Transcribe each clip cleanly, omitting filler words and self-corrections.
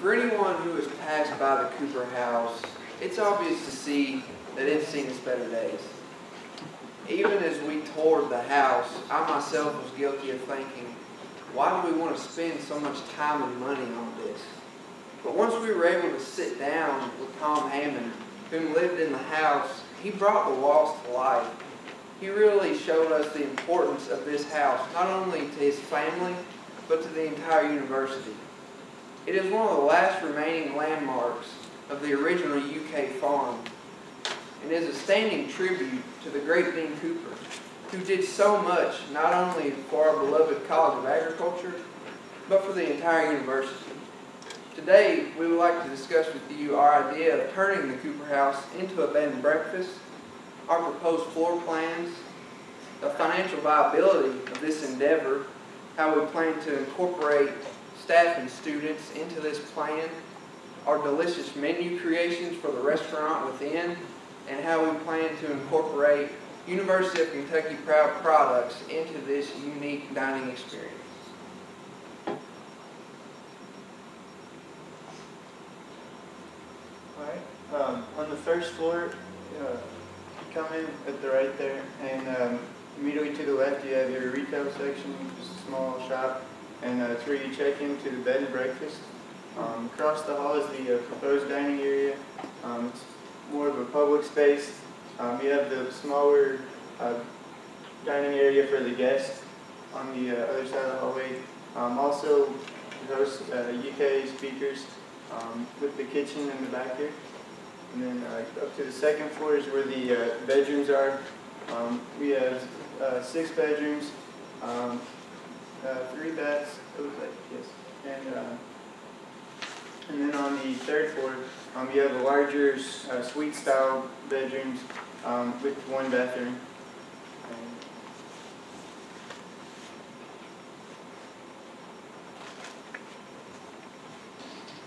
For anyone who has passed by the Cooper House, it's obvious to see that it's seen its better days. Even as we toured the house, I myself was guilty of thinking, why do we want to spend so much time and money on this? But once we were able to sit down with Tom Hammond, who lived in the house, he brought the walls to life. He really showed us the importance of this house, not only to his family, but to the entire university. It is one of the last remaining landmarks of the original UK farm, and is a standing tribute to the great Dean Cooper, who did so much not only for our beloved College of Agriculture, but for the entire university. Today, we would like to discuss with you our idea of turning the Cooper House into a bed and breakfast, our proposed floor plans, the financial viability of this endeavor, how we plan to incorporate staff and students into this plan, our delicious menu creations for the restaurant within, and how we plan to incorporate University of Kentucky Proud products into this unique dining experience. All right. On the first floor, you come in at the right there, and immediately to the left you have your retail section, just a small shop, and that's where you check into the bed and breakfast. Across the hall is the proposed dining area. It's more of a public space. You have the smaller dining area for the guests on the other side of the hallway. Also, we host UK speakers with the kitchen in the back here. And then up to the second floor is where the bedrooms are. We have 6 bedrooms, 3 baths, it looks like, yes. And then on the third floor, you have a larger suite-style bedrooms with 1 bathroom.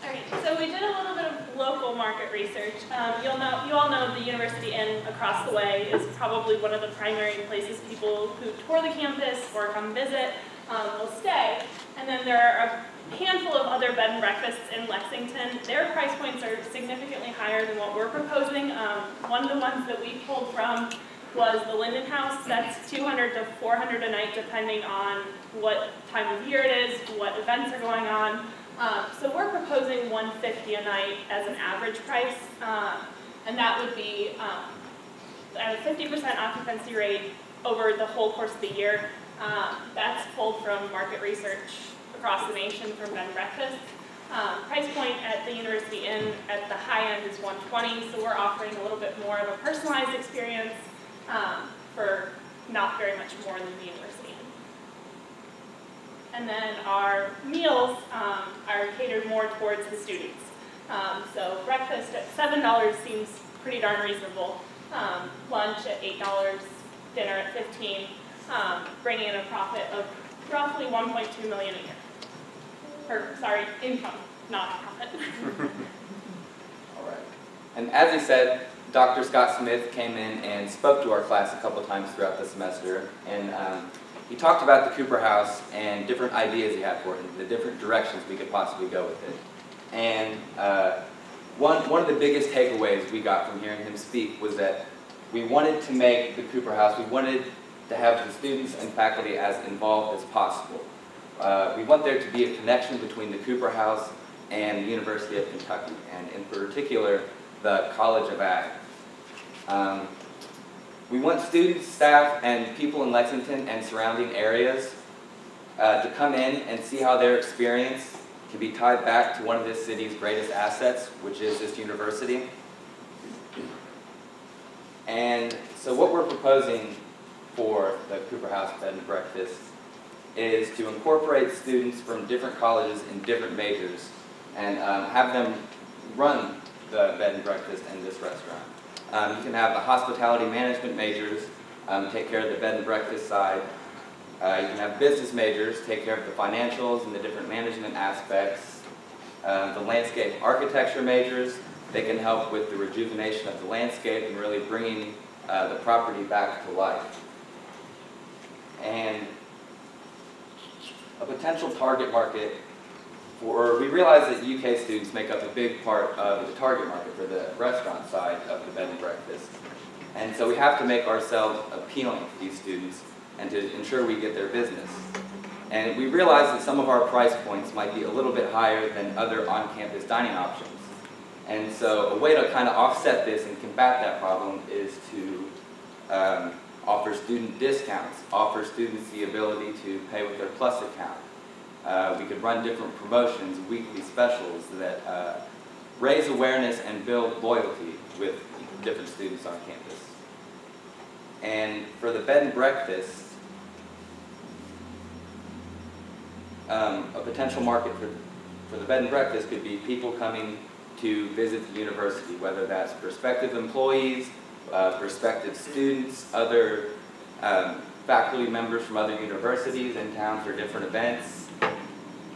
All right, so we did a little bit of local market research. You all know the University Inn across the way is probably one of the primary places people who tour the campus or come visit will stay. And then there are a handful of other bed and breakfasts in Lexington. Their price points are significantly higher than what we're proposing. One of the ones that we pulled from was the Linden House. That's $200 to $400 a night, depending on what time of year it is, what events are going on. So we're proposing $150 a night as an average price, and that would be at a 50% occupancy rate over the whole course of the year. That's pulled from market research across the nation from bed and breakfast. Price point at the University Inn at the high end is $120, so we're offering a little bit more of a personalized experience for not very much more than the University Inn. And then our meals are catered more towards the students. So breakfast at $7 seems pretty darn reasonable. Lunch at $8, dinner at $15, bringing in a profit of roughly $1.2 million a year. Or, sorry, income, not profit. All right. And as you said, Dr. Scott Smith came in and spoke to our class a couple times throughout the semester, and he talked about the Cooper House and different ideas he had for it, and the different directions we could possibly go with it. And one of the biggest takeaways we got from hearing him speak was that we wanted to make the Cooper House, we wanted to have the students and faculty as involved as possible. We want there to be a connection between the Cooper House and the University of Kentucky, and in particular, the College of Ag. We want students, staff, and people in Lexington and surrounding areas to come in and see how their experience can be tied back to one of this city's greatest assets, which is this university. And so what we're proposing for the Cooper House Bed and Breakfast is to incorporate students from different colleges and different majors and have them run the bed and breakfast in this restaurant. You can have the hospitality management majors take care of the bed and breakfast side. You can have business majors take care of the financials and the different management aspects. The landscape architecture majors, they can help with the rejuvenation of the landscape and really bringing the property back to life. And a potential target market for, we realize that UK students make up a big part of the target market for the restaurant side of the bed and breakfast. And so we have to make ourselves appealing to these students and to ensure we get their business. And we realize that some of our price points might be a little bit higher than other on-campus dining options. And so a way to kind of offset this and combat that problem is to offer student discounts, offer students the ability to pay with their Plus account. We could run different promotions, weekly specials that raise awareness and build loyalty with different students on campus. And for the bed and breakfast, a potential market for the bed and breakfast could be people coming to visit the university, whether that's prospective employees, prospective students, other faculty members from other universities in town for different events.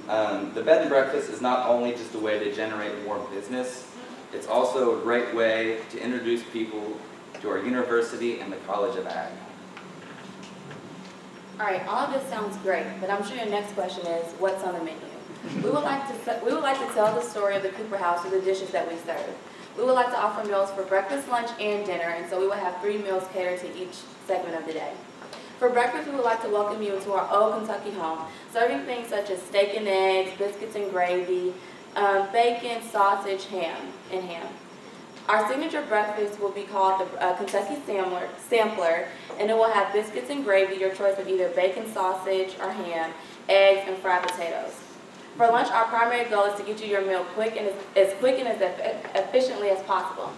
The bed and breakfast is not only just a way to generate more business, it's also a great way to introduce people to our university and the College of Ag. All right, all of this sounds great, but I'm sure your next question is, what's on the menu? We would like to tell the story of the Cooper House with the dishes that we serve. We would like to offer meals for breakfast, lunch, and dinner, and so we will have 3 meals catered to each segment of the day. For breakfast, we would like to welcome you into our old Kentucky home, serving things such as steak and eggs, biscuits and gravy, bacon, sausage, ham. Our signature breakfast will be called the Kentucky Sampler, and it will have biscuits and gravy, your choice of either bacon, sausage, or ham, eggs, and fried potatoes. For lunch, our primary goal is to get you your meal quick and as efficiently as possible.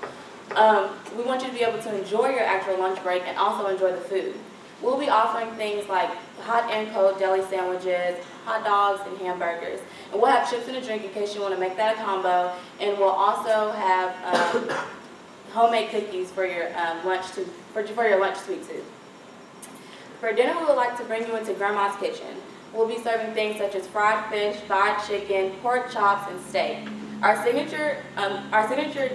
We want you to be able to enjoy your actual lunch break and also enjoy the food. We'll be offering things like hot and cold deli sandwiches, hot dogs, and hamburgers. And we'll have chips and a drink in case you want to make that a combo. And we'll also have homemade cookies for your lunch sweet tooth. For dinner, we would like to bring you into Grandma's kitchen. We'll be serving things such as fried fish, fried chicken, pork chops, and steak. Our signature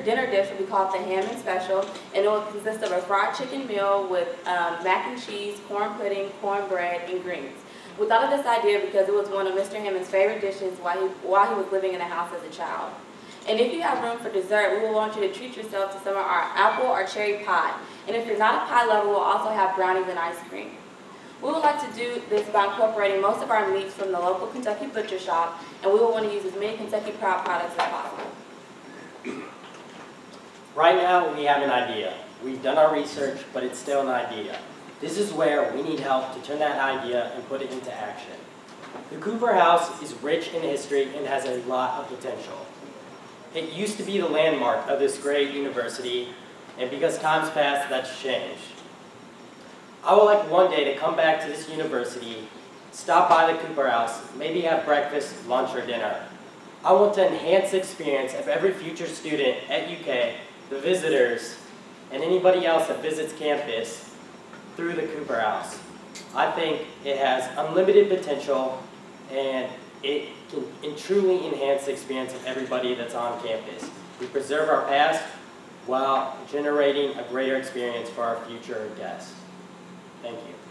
dinner dish will be called the Hammond Special, and it will consist of a fried chicken meal with mac and cheese, corn pudding, cornbread, and greens. We thought of this idea because it was one of Mr. Hammond's favorite dishes while he was living in the house as a child. And if you have room for dessert, we will want you to treat yourself to some of our apple or cherry pie. And if you're not a pie lover, we'll also have brownies and ice cream. We would like to do this by incorporating most of our meats from the local Kentucky butcher shop, and we will want to use as many Kentucky Proud products as possible. Right now, we have an idea. We've done our research, but it's still an idea. This is where we need help to turn that idea and put it into action. The Cooper House is rich in history and has a lot of potential. It used to be the landmark of this great university, and because time's passed, that's changed. I would like one day to come back to this university, stop by the Cooper House, maybe have breakfast, lunch, or dinner. I want to enhance the experience of every future student at UK, the visitors, and anybody else that visits campus through the Cooper House. I think it has unlimited potential, and it can truly enhance the experience of everybody that's on campus. We preserve our past while generating a greater experience for our future guests. Thank you.